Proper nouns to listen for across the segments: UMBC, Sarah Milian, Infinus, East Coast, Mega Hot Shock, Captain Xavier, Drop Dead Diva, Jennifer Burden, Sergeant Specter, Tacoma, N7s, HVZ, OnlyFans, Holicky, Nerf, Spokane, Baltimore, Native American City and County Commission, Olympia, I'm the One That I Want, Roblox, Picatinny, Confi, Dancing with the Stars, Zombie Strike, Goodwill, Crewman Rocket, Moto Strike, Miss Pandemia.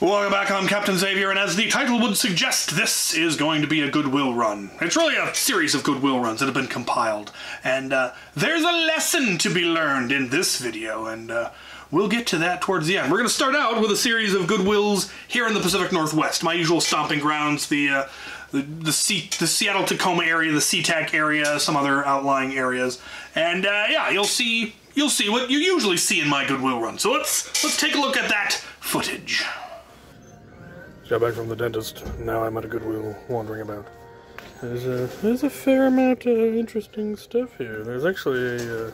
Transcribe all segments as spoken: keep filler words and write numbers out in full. Welcome back, I'm Captain Xavier, and as the title would suggest, this is going to be a Goodwill run. It's really a series of Goodwill runs that have been compiled, and uh, there's a lesson to be learned in this video, and uh, we'll get to that towards the end. We're going to start out with a series of Goodwills here in the Pacific Northwest, my usual stomping grounds, the uh, the, the, C the Seattle-Tacoma area, the SeaTac area, some other outlying areas, and uh, yeah, you'll see, you'll see what you usually see in my Goodwill run. So let's, let's take a look at that footage. Got back from the dentist. Now I'm at a Goodwill wandering about. There's a there's a fair amount of interesting stuff here. There's actually a, uh,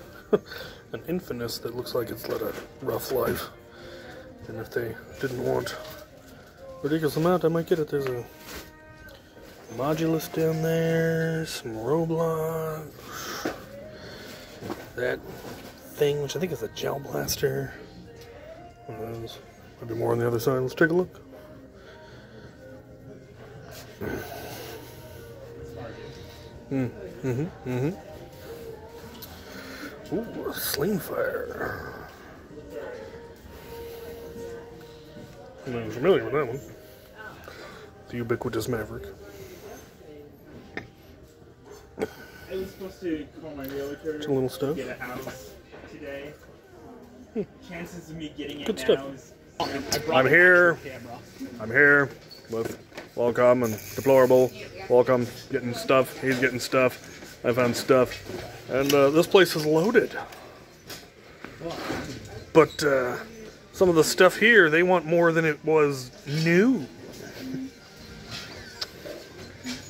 an Infinus that looks like it's led a rough life. And if they didn't want a ridiculous amount, I might get it. There's a Modulus down there, some Roblox, that thing, which I think is a Gel Blaster. One of those. Might be more on the other side. Let's take a look. Mm. Mm-hmm, mm-hmm. Ooh, a sling fire. I'm familiar with that one. The ubiquitous Maverick. I was supposed to call my realtor to little stuff. Get a house today. Hmm. Chances of me getting it Good now stuff. Is... I'm here. I'm here with... Welcome and deplorable. Welcome getting stuff. He's getting stuff. I found stuff. And uh, this place is loaded. But uh, some of the stuff here, they want more than it was new.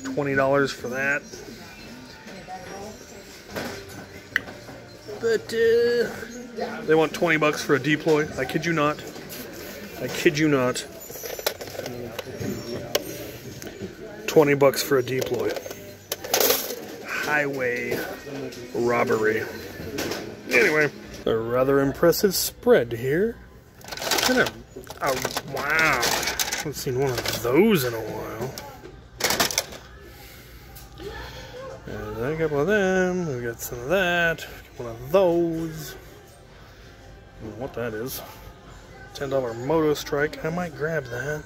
twenty dollars for that. But uh, they want twenty bucks for a deploy. I kid you not. I kid you not. twenty bucks for a deploy. Highway robbery. Anyway, a rather impressive spread here. And a, a, wow. I haven't seen one of those in a while. And then a couple of them. We've got some of that. One of those. I don't know what that is. ten dollar Moto Strike. I might grab that.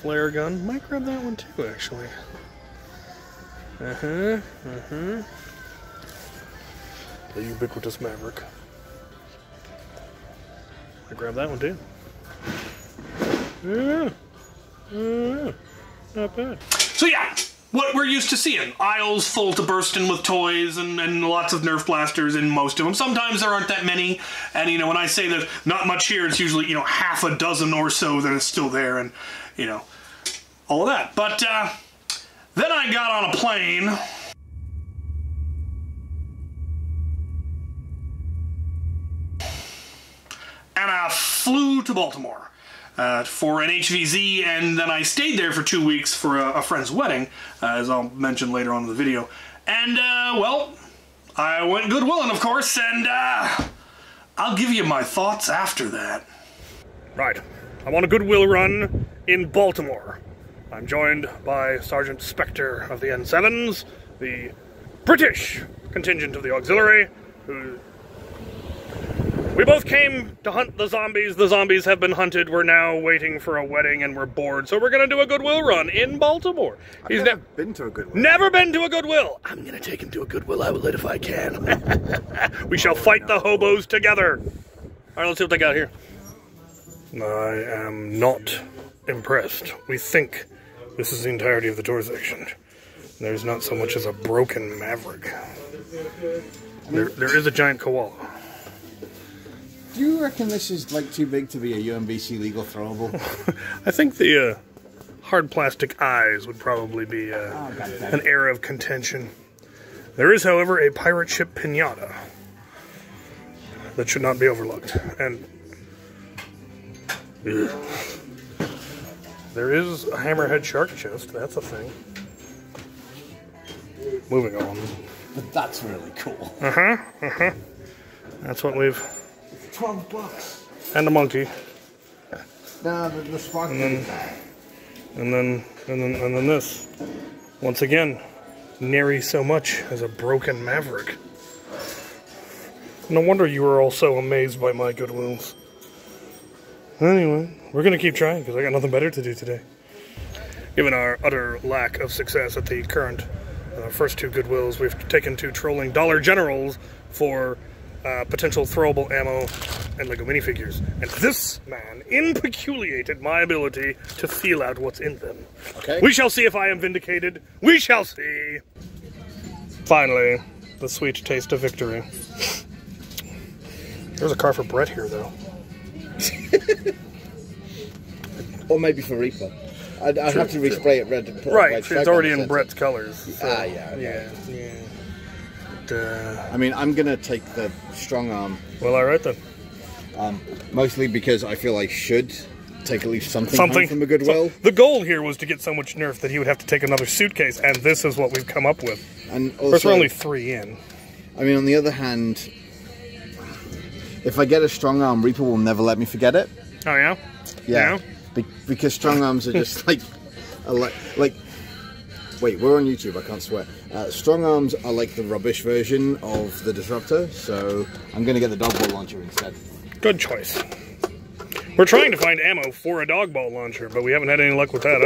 Flare gun. Might grab that one too, actually. Uh-huh, uh-huh. The ubiquitous Maverick. Might grab that one too. Yeah. Uh, not bad. So yeah, what we're used to seeing. Aisles full to bursting with toys and, and lots of Nerf blasters in most of them. Sometimes there aren't that many. And, you know, when I say that not much here, it's usually, you know, half a dozen or so that is still there. And, you know, all of that. But uh, then I got on a plane. And I flew to Baltimore. Uh, for an H V Z, and then I stayed there for two weeks for a, a friend's wedding, uh, as I'll mention later on in the video. And, uh, well, I went Goodwillin', of course, and, uh, I'll give you my thoughts after that. Right. I'm on a Goodwill run in Baltimore. I'm joined by Sergeant Specter of the N sevens, the British contingent of the auxiliary, who... We both came to hunt the zombies. The zombies have been hunted. We're now waiting for a wedding and we're bored, so we're going to do a Goodwill run in Baltimore. I've He's never been to a Goodwill. Never been to a Goodwill. I'm going to take him to a Goodwill outlet if I can. we oh, shall fight no. the hobos together. All right, let's see what they got here. I am not impressed. We think this is the entirety of the tour section. There's not so much as a broken Maverick. There, there is a giant koala. Do you reckon this is, like, too big to be a U M B C legal throwable? I think the uh, hard plastic eyes would probably be uh, oh, an area of contention. There is, however, a pirate ship pinata that should not be overlooked. And ugh. There is a hammerhead shark chest. That's a thing. Moving on. But that's really cool. Uh-huh, uh-huh. That's what we've... twelve bucks. And a monkey. No, the, the sparkling. And then, and then, and then, and then this. Once again, nary so much as a broken Maverick. No wonder you were all so amazed by my Goodwills. Anyway, we're gonna keep trying because I got nothing better to do today. Given our utter lack of success at the current uh, first two Goodwills, we've taken to trolling Dollar Generals for uh, potential throwable ammo and LEGO minifigures. And this man impeculiated my ability to feel out what's in them. Okay. We shall see if I am vindicated. We shall see. Finally, the sweet taste of victory. There's a car for Brett here, though. Or maybe for Reaper. I'd, I'd true, have to respray it red and put right, it white. It's already in Brett's colors. So. Ah, yeah, okay. yeah, yeah. But, uh, I mean, I'm gonna take the strong arm. Well, all right then. Um, mostly because I feel I should take at least something, something. from a Goodwill. So the goal here was to get so much nerf that he would have to take another suitcase, and this is what we've come up with. And also, of course, we're only three in. I mean, on the other hand, if I get a strong arm, Reaper will never let me forget it. Oh yeah. Yeah. yeah. Be because strong arms are just like, are like, like, wait, we're on YouTube, I can't swear. Uh, strong arms are like the rubbish version of the Disruptor, so I'm going to get the dog ball launcher instead. Good choice. We're trying to find ammo for a dog ball launcher, but we haven't had any luck with that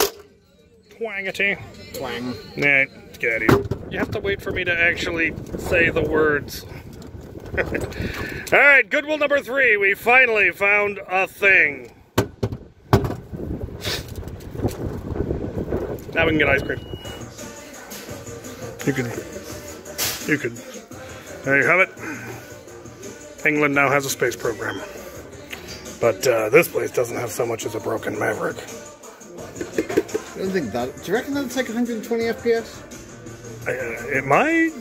either. Twangity. Twang. Nah, get out of here. You have to wait for me to actually say the words. All right, Goodwill number three. We finally found a thing. Now we can get ice cream. You can, you can. There you have it. England now has a space program, but uh, this place doesn't have so much as a broken Maverick. I don't think that. Do you reckon that'll take one hundred twenty F P S? Uh, it might.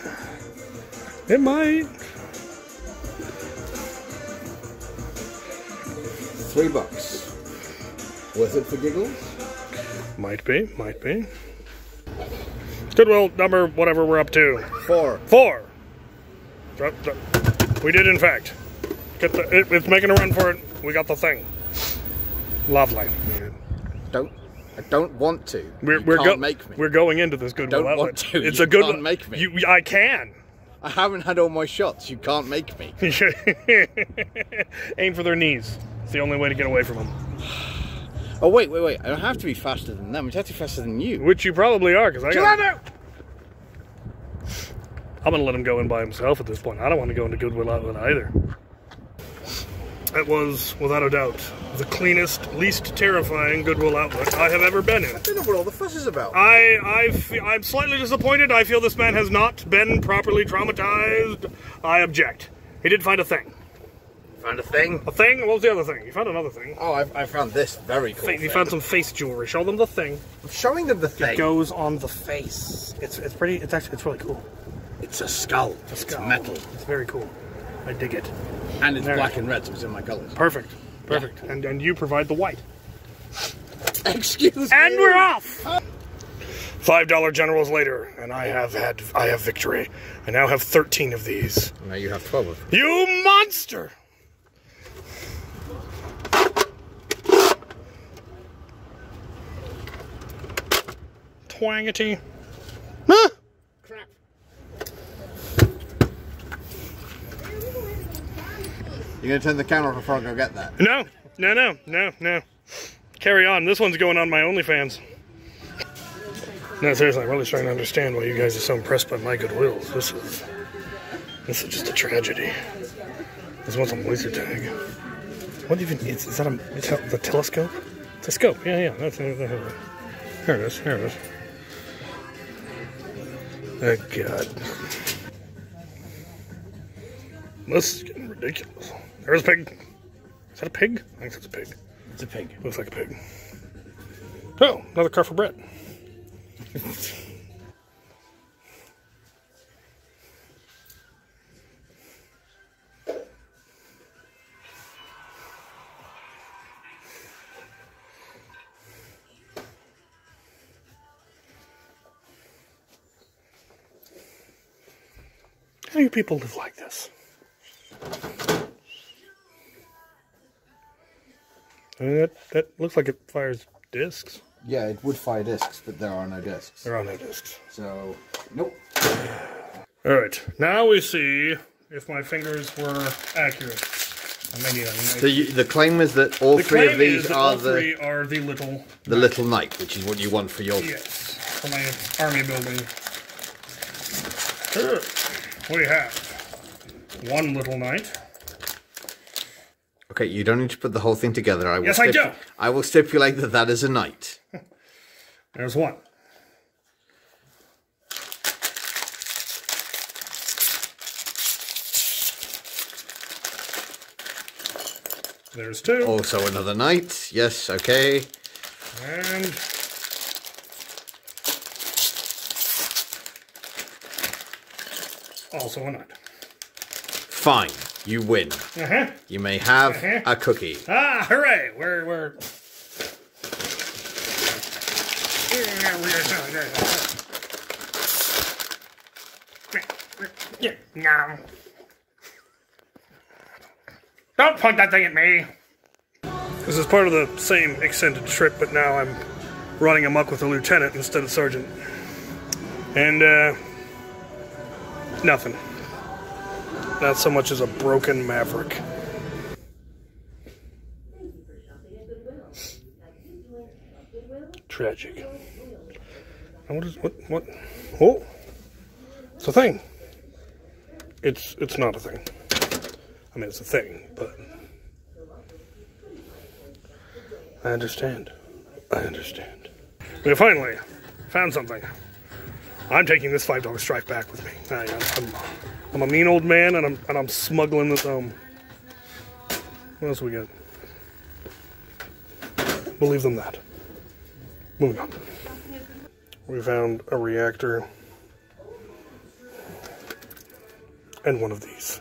It might. Three bucks. Worth it for giggles? Might be, might be. Goodwill number whatever we're up to. Four. Four. We did, in fact. Get the. It, it's making a run for it. We got the thing. Lovely. Don't. I don't want to. We're, you we're can't make me. We're going into this Goodwill. I don't outlet. want to. It's you a good can't make me. You, I can. I haven't had all my shots. You can't make me. Aim for their knees. It's the only way to get away from them. Oh, wait, wait, wait. I don't have to be faster than them. I have to be faster than you. Which you probably are, because I got... I'm going to let him go in by himself at this point. I don't want to go into Goodwill Outlet either. That was, without a doubt, the cleanest, least terrifying Goodwill Outlet I have ever been in. I don't know what all the fuss is about. I, I fe I'm slightly disappointed. I feel this man has not been properly traumatized. I object. He did find a thing. Found a thing? A thing? What was the other thing? You found another thing. Oh, I, I found this very cool thing. You found some face jewelry. Show them the thing. I'm showing them the thing. It goes on the face. It's it's pretty, it's actually, it's really cool. It's a skull. It's, a skull. It's metal. It's very cool. I dig it. And it's there. Black and red, so it's in my colors. Perfect. Perfect. Yeah. And, and you provide the white. Excuse and me. And we're off! Uh five dollar generals later, and I have had, I have victory. I now have thirteen of these. Now you have twelve of them. You monster! Twangity. Huh? Crap. You're going to turn the camera before I go get that? No, no, no, no, no. Carry on. This one's going on my OnlyFans. No, seriously, I'm really trying to understand why you guys are so impressed by my Goodwill. This is, this is just a tragedy. This one's a laser tag. What even is, is that a, is that the telescope? It's a scope. Yeah, yeah. That's, that's, that's, here it is, here it is. Oh, God. This is getting ridiculous. There's a pig. Is that a pig? I think that's a pig. It's a pig. Looks like a pig. Oh, another car for Brett. How do you people live like this? I mean, that, that looks like it fires discs. Yeah, it would fire discs, but there are no discs. There are no discs. So, nope. Alright, now we see if my fingers were accurate. Maybe so you, the claim is that all the three of these are the three are the little the little knight, which is what you want for your yes for my army building. Here we have one little knight. Okay, you don't need to put the whole thing together. I will yes, I do. I will stipulate that that is a knight. There's one. There's two. Also another knight. Yes, okay. And also a knight. Fine. You win. Uh-huh. You may have uh-huh. a cookie. Ah, hooray! We're we're No. Don't point that thing at me. This is part of the same extended trip, but now I'm running amok with a lieutenant instead of sergeant. And uh nothing. Not so much as a broken Maverick. Tragic. What is what? What? Oh, it's a thing. It's it's not a thing. I mean, it's a thing, but I understand. I understand. We finally found something. I'm taking this five dollar strike back with me. I, I'm, I'm a mean old man, and I'm and I'm smuggling this home. What else we got? Believe them that. Moving on. We found a reactor and one of these.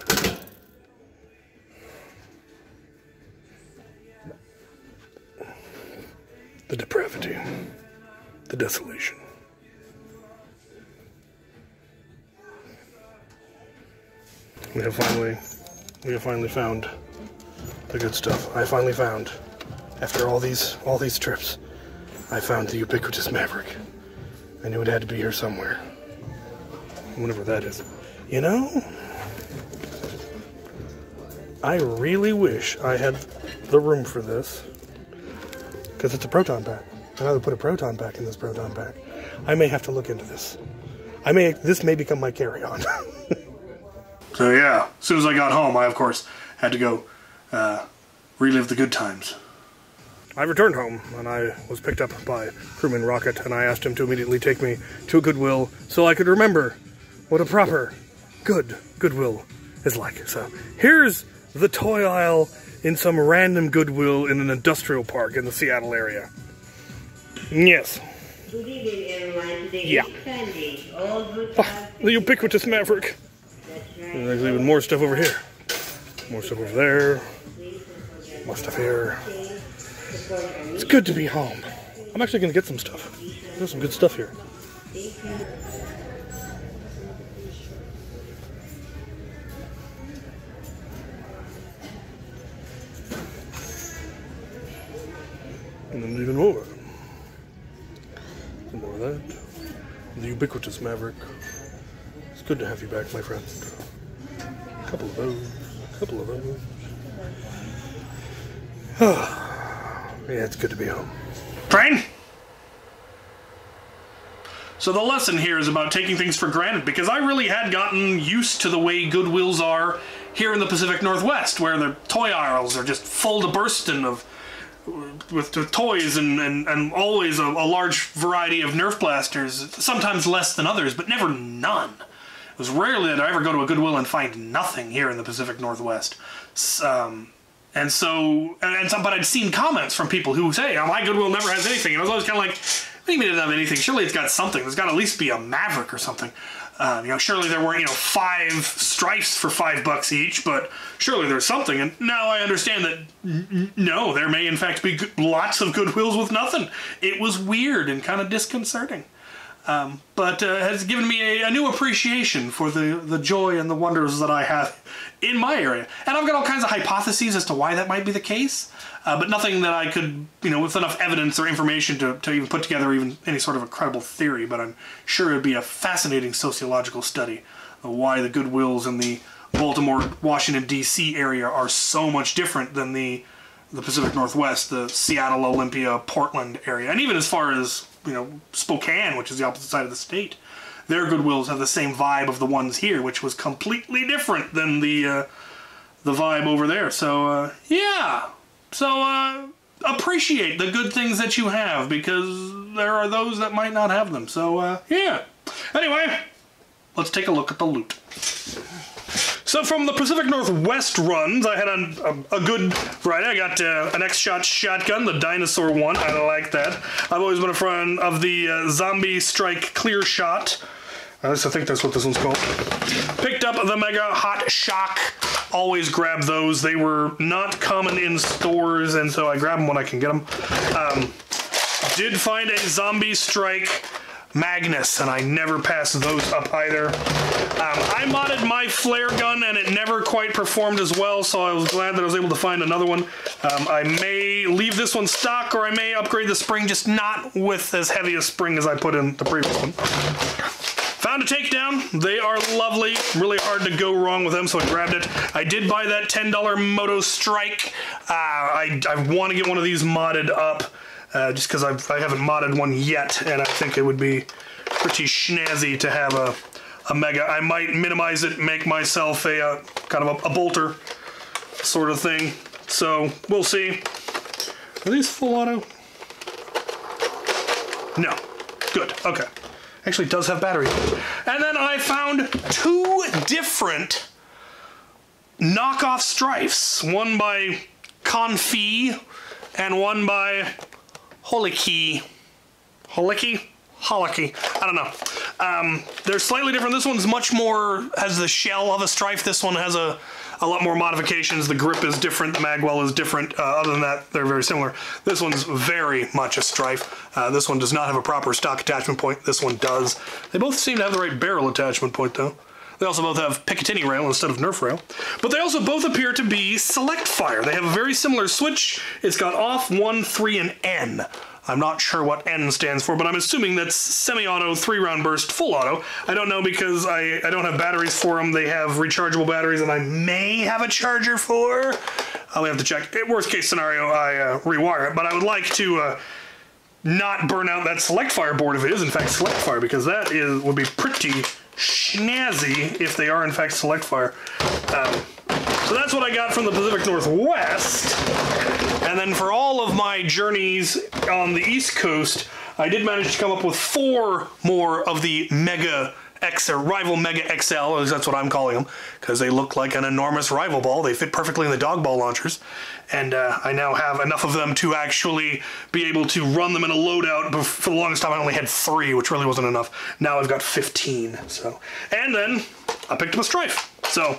The depravity, the desolation. We have finally, we have finally found the good stuff. I finally found, after all these, all these trips, I found the ubiquitous Maverick. I knew it had to be here somewhere. Whatever that is. You know, I really wish I had the room for this, because it's a proton pack. I'd rather put a proton pack in this proton pack. I may have to look into this. I may, this may become my carry-on. So yeah, as soon as I got home, I of course had to go uh, relive the good times. I returned home, and I was picked up by Crewman Rocket, and I asked him to immediately take me to Goodwill so I could remember what a proper, good Goodwill is like. So here's the toy aisle in some random Goodwill in an industrial park in the Seattle area. Yes. Good evening, everyone. Today yeah. Ah, the ubiquitous Maverick. There's even more stuff over here. More stuff over there. More stuff here. It's good to be home. I'm actually going to get some stuff. There's some good stuff here. And then even more. Some more of that. The ubiquitous Maverick. It's good to have you back, my friend. A couple of those, a couple of those. Oh, yeah, it's good to be home. Train! So the lesson here is about taking things for granted, because I really had gotten used to the way Goodwills are here in the Pacific Northwest, where the toy aisles are just full to bursting of with, with toys and, and, and always a, a large variety of Nerf blasters, sometimes less than others, but never none. It was rarely that I ever go to a Goodwill and find nothing here in the Pacific Northwest. Um, and so, and, and so, but I'd seen comments from people who say, oh, my Goodwill never has anything. And I was always kind of like, what do you mean it doesn't have anything? Surely it's got something. There's got to at least be a Maverick or something. Uh, you know, surely there were, you know, five stripes for five bucks each, but surely there's something. And now I understand that, n no, there may in fact be lots of Goodwills with nothing. It was weird and kind of disconcerting. Um, but uh, has given me a, a new appreciation for the, the joy and the wonders that I have in my area. And I've got all kinds of hypotheses as to why that might be the case, uh, but nothing that I could, you know, with enough evidence or information to, to even put together even any sort of a credible theory, but I'm sure it would be a fascinating sociological study of why the Goodwills and the Baltimore, Washington, D C area are so much different than the the Pacific Northwest, the Seattle, Olympia, Portland area. And even as far as, you know, Spokane, which is the opposite side of the state, their Goodwills have the same vibe of the ones here, which was completely different than the uh, the vibe over there. So, uh, yeah. So, uh, appreciate the good things that you have, because there are those that might not have them. So, uh, yeah. Anyway, let's take a look at the loot. So from the Pacific Northwest runs, I had a, a, a good variety. I got uh, an X-shot shotgun, the dinosaur one. I like that. I've always been a fan of the uh, Zombie Strike clear shot. Uh, so I think that's what this one's called. Picked up the Mega Hot Shock. Always grab those. They were not common in stores, and so I grab them when I can get them. Um, did find a Zombie Strike Magnus, and I never passed those up either. Um, I modded my flare gun and it never quite performed as well, so I was glad that I was able to find another one. Um, I may leave this one stock, or I may upgrade the spring, just not with as heavy a spring as I put in the previous one. Found a takedown. They are lovely. Really hard to go wrong with them, so I grabbed it. I did buy that ten dollar Moto Strike. Uh, I, I want to get one of these modded up. Uh, just because I haven't modded one yet, and I think it would be pretty schnazzy to have a, a Mega. I might minimize it, make myself a uh, kind of a, a bolter sort of thing. So, we'll see. Are these full auto? No. Good. Okay. Actually, it does have batteries. And then I found two different knockoff strifes. One by Confi, and one by Holicky. Holicky? Holicky. I don't know. Um, they're slightly different. This one's much more, has the shell of a strife. This one has a, a lot more modifications. The grip is different. The magwell is different. Uh, other than that, they're very similar. This one's very much a strife. Uh, this one does not have a proper stock attachment point. This one does. They both seem to have the right barrel attachment point, though. They also both have Picatinny rail instead of Nerf rail. But they also both appear to be select fire. They have a very similar switch. It's got off, one, three, and N. I'm not sure what N stands for, but I'm assuming that's semi-auto, three-round burst, full auto. I don't know because I, I don't have batteries for them. They have rechargeable batteries, and I may have a charger for. I'll have to check. Worst case scenario, I uh, rewire it. But I would like to uh, not burn out that select fire board if it is, in fact, select fire, because that is would be pretty schnazzy if they are in fact select fire. Um, so that's what I got from the Pacific Northwest. And then for all of my journeys on the East Coast, I did manage to come up with four more of the Mega X L, rival Mega X L, as that's what I'm calling them, because they look like an enormous rival ball. They fit perfectly in the dog ball launchers. And uh, I now have enough of them to actually be able to run them in a loadout. For the longest time, I only had three, which really wasn't enough. Now I've got fifteen. So, and then I picked up a strife. So,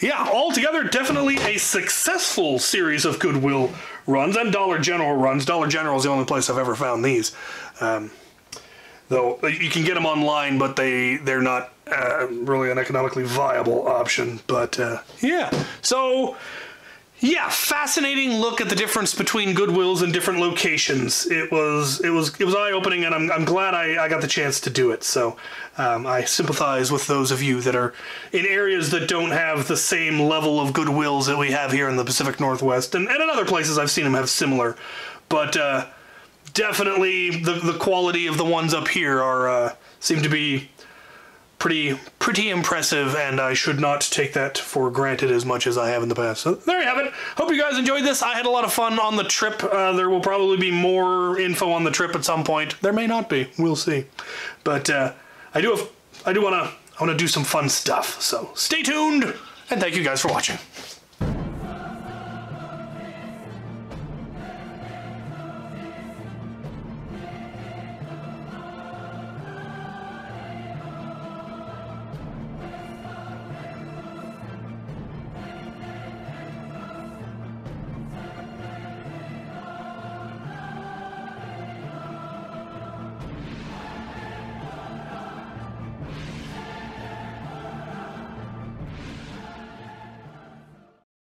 yeah, altogether, definitely a successful series of Goodwill runs and Dollar General runs. Dollar General is the only place I've ever found these. Um, Though you can get them online, but they they're not uh, really an economically viable option. But uh, yeah, so yeah, fascinating look at the difference between Goodwills in different locations. It was it was it was eye opening, and I'm I'm glad I I got the chance to do it. So um, I sympathize with those of you that are in areas that don't have the same level of Goodwills that we have here in the Pacific Northwest, and and in other places I've seen them have similar, but. Uh, Definitely, the the quality of the ones up here are uh, seem to be pretty pretty impressive, and I should not take that for granted as much as I have in the past. So there you have it. Hope you guys enjoyed this. I had a lot of fun on the trip. Uh, there will probably be more info on the trip at some point. There may not be. We'll see. But uh, I do have, I do wanna I wanna do some fun stuff. So stay tuned, and thank you guys for watching.